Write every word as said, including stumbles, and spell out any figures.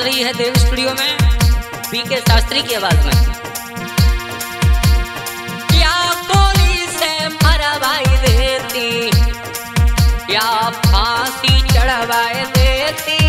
बज रही है देव स्टूडियो में बीके शास्त्री की आवाज में। क्या गोली से मरवाई देती, क्या फांसी चढ़वाए देती,